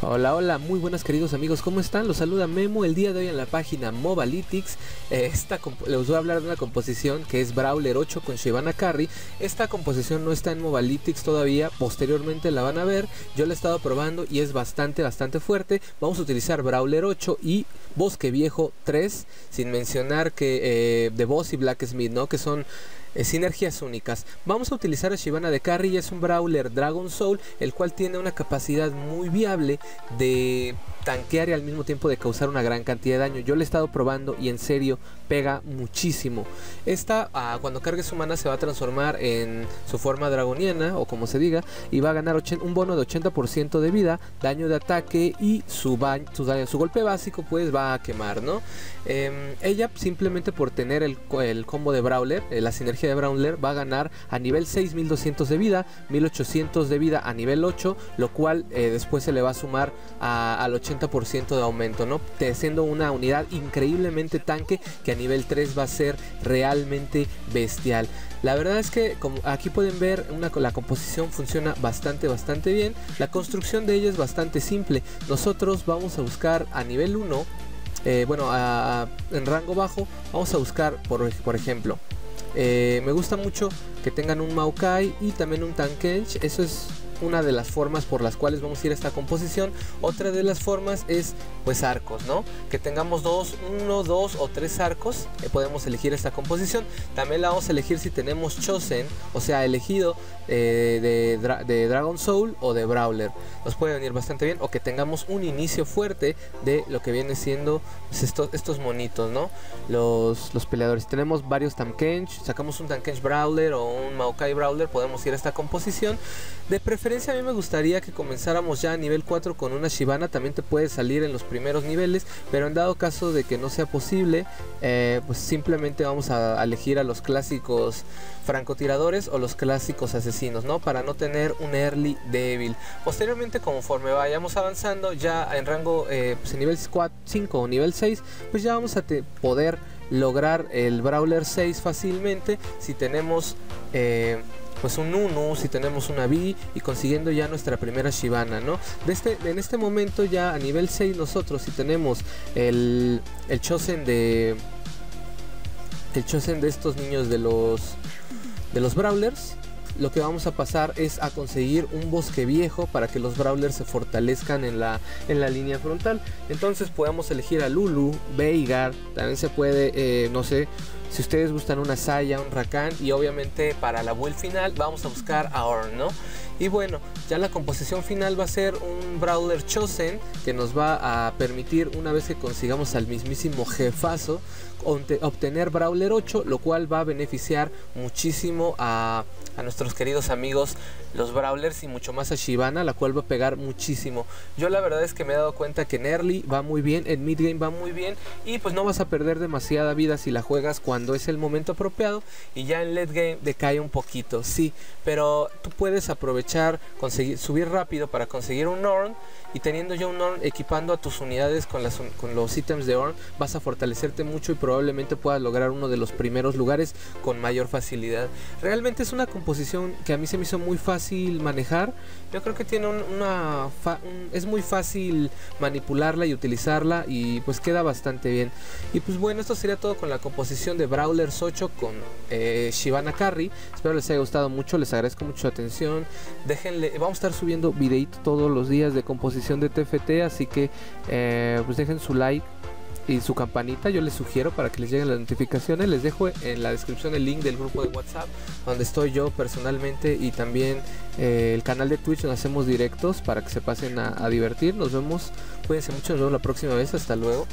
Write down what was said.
Hola, hola, muy buenas queridos amigos, ¿cómo están? Los saluda Memo. El día de hoy en la página Mobalytics les voy a hablar de una composición que es Brawler 8 con Shyvana Carry. Esta composición no está en Mobalytics todavía, posteriormente la van a ver. Yo la he estado probando y es bastante fuerte. Vamos a utilizar Brawler 8 y Bosque Viejo 3, sin mencionar que The Boss y Blacksmith, ¿no? Que son sinergias únicas. Vamos a utilizar a Shyvana de carry, es un Brawler Dragon Soul, el cual tiene una capacidad muy viable de tanquear y al mismo tiempo de causar una gran cantidad de daño. Yo lo he estado probando y en serio pega muchísimo. Esta cuando cargue su mana se va a transformar en su forma dragoniana o como se diga, y va a ganar un bono de 80% de vida, daño de ataque y su golpe básico pues va a quemar, ¿no? Ella simplemente por tener el combo de Brawler, la sinergia de Brawler, va a ganar a nivel 6 1200 de vida, 1800 de vida a nivel 8, lo cual después se le va a sumar al 80% de aumento, ¿no? Siendo una unidad increíblemente tanque que a nivel 3 va a ser realmente bestial. La verdad es que como aquí pueden ver, la composición funciona bastante bien. La construcción de ella es bastante simple. Nosotros vamos a buscar a nivel 1, en rango bajo, vamos a buscar por ejemplo, me gusta mucho que tengan un Maokai y también un Tamkench. Eso es una de las formas por las cuales vamos a ir a esta composición. Otra de las formas es pues arcos, ¿no? Que tengamos uno, dos o tres arcos, podemos elegir esta composición. También la vamos a elegir si tenemos Chosen, o sea elegido de Dragon Soul o de Brawler. Nos puede venir bastante bien, o que tengamos un inicio fuerte de lo que viene siendo pues, estos monitos, ¿no? Los peleadores. Tenemos varios Tamkench, sacamos un Tamkench Brawler o un Maokai Brawler, podemos ir a esta composición. De preferencia a mí me gustaría que comenzáramos ya a nivel 4 con una Shyvana. También te puede salir en los primeros niveles, pero en dado caso de que no sea posible, pues simplemente vamos a elegir a los clásicos francotiradores o los clásicos asesinos, ¿no? Para no tener un early débil. Posteriormente, conforme vayamos avanzando ya en rango pues en nivel 5 o nivel 6, pues ya vamos a poder lograr el Brawler 6 fácilmente si tenemos pues un Uno, si tenemos una B, y consiguiendo ya nuestra primera Shyvana, ¿no? En este momento ya a nivel 6 nosotros, si tenemos el Chosen de estos niños de los Brawlers, lo que vamos a pasar es a conseguir un Bosque Viejo para que los Brawlers se fortalezcan en la línea frontal. Entonces podemos elegir a Lulu, Veigar, también se puede, no sé, si ustedes gustan una Saya, un Rakan, y obviamente para la build final vamos a buscar a Orn, ¿no? Y bueno, ya la composición final va a ser un Brawler Chosen que nos va a permitir, una vez que consigamos al mismísimo jefazo, obtener Brawler 8, lo cual va a beneficiar muchísimo a nuestros queridos amigos los Brawlers y mucho más a Shyvana, la cual va a pegar muchísimo. Yo la verdad es que me he dado cuenta que en early va muy bien, en mid game va muy bien, y pues no vas a perder demasiada vida si la juegas cuando es el momento apropiado, y ya en late game decae un poquito, sí, pero tú puedes aprovechar, subir rápido para conseguir un Orn, y teniendo ya un Orn, equipando a tus unidades con los ítems de Orn, vas a fortalecerte mucho y probablemente puedas lograr uno de los primeros lugares con mayor facilidad. Realmente es una composición que a mí se me hizo muy fácil manejar. Yo creo que tiene es muy fácil manipularla y utilizarla, y pues queda bastante bien. Y pues bueno, esto sería todo con la composición de Brawlers 8 con Shyvana Carry. Espero les haya gustado mucho, les agradezco mucho su atención. Déjenle, vamos a estar subiendo videito todos los días de composición de TFT, así que pues dejen su like y su campanita, yo les sugiero, para que les lleguen las notificaciones. Les dejo en la descripción el link del grupo de WhatsApp donde estoy yo personalmente, y también el canal de Twitch donde hacemos directos para que se pasen a divertir. Nos vemos, cuídense mucho, nos vemos la próxima vez, hasta luego.